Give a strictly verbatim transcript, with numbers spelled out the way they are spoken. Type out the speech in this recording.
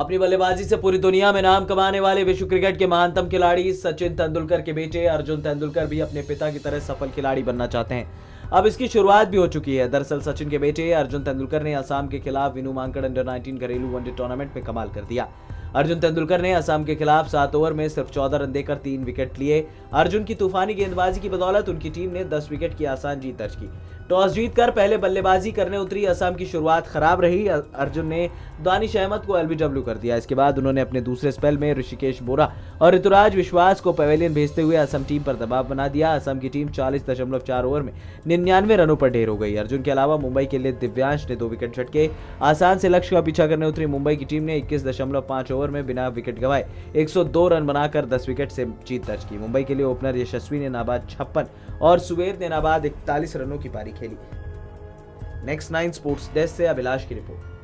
अपनी बल्लेबाजी से पूरी दुनिया में नाम कमाने वाले विश्व क्रिकेट के महानतम खिलाड़ी सचिन तेंदुलकर के बेटे अर्जुन तेंदुलकर भी अपने पिता की तरह सफल खिलाड़ी बनना चाहते हैं। अब इसकी शुरुआत भी हो चुकी है। दरअसल सचिन के बेटे अर्जुन तेंदुलकर ने असम के खिलाफ विनोमांकड अंडर नाइनटीन घरेलू वनडे टूर्नामेंट में कमाल कर दिया। अर्जुन तेंदुलकर ने असम के खिलाफ सात ओवर में सिर्फ चौदह रन देकर तीन विकेट लिए। अर्जुन की तूफानी गेंदबाजी की बदौलत उनकी टीम ने दस विकेट की आसान जीत दर्ज की। टॉस जीतकर पहले बल्लेबाजी करने उतरी असम की शुरुआत खराब रही। अर्जुन ने दानिश अहमद को एलबीडब्ल्यू कर दिया। इसके बाद उन्होंने अपने दूसरे स्पेल में ऋषिकेश बोरा और ऋतुराज विश्वास को पवेलियन भेजते हुए असम टीम पर दबाव बना दिया। असम की टीम चालीस दशमलव चार ओवर में निन्यानवे रनों पर ढेर हो गई। अर्जुन के अलावा मुंबई के लिए दिव्यांश ने दो विकेट झटके। आसान से लक्ष्य का पीछा करने उतरी मुंबई की टीम ने इक्कीस दशमलव पांच ओवर में बिना विकेट गंवाए एक सौ दो रन बनाकर दस विकेट से जीत दर्ज की। मुंबई के लिए ओपनर यशस्वी ने नाबाद छप्पन और सुवेद ने नाबाद इकतालीस रनों की पारी खेली। नेक्स्ट नाइन स्पोर्ट्स डेस्क से अभिलाष की रिपोर्ट।